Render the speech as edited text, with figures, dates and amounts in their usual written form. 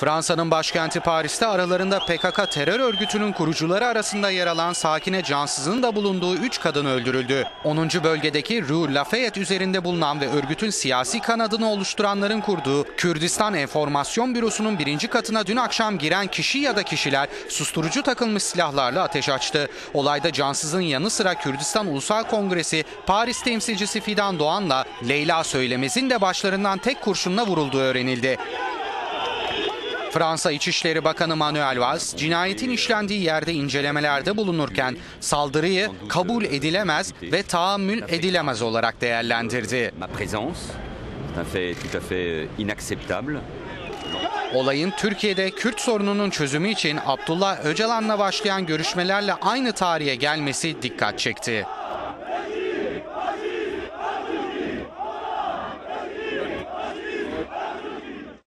Fransa'nın başkenti Paris'te aralarında PKK terör örgütünün kurucuları arasında yer alan Sakine Cansız'ın da bulunduğu 3 kadın öldürüldü. 10. bölgedeki Rue Lafayette üzerinde bulunan ve örgütün siyasi kanadını oluşturanların kurduğu Kürdistan Enformasyon Bürosu'nun 1. katına dün akşam giren kişi ya da kişiler susturucu takılmış silahlarla ateş açtı. Olayda Cansız'ın yanı sıra Kürdistan Ulusal Kongresi Paris temsilcisi Fidan Doğan'la Leyla Söylemez'in de başlarından tek kurşunla vurulduğu öğrenildi. Fransa İçişleri Bakanı Manuel Valls, cinayetin işlendiği yerde incelemelerde bulunurken saldırıyı kabul edilemez ve tahammül edilemez olarak değerlendirdi. Olayın Türkiye'de Kürt sorununun çözümü için Abdullah Öcalan'la başlayan görüşmelerle aynı tarihe gelmesi dikkat çekti.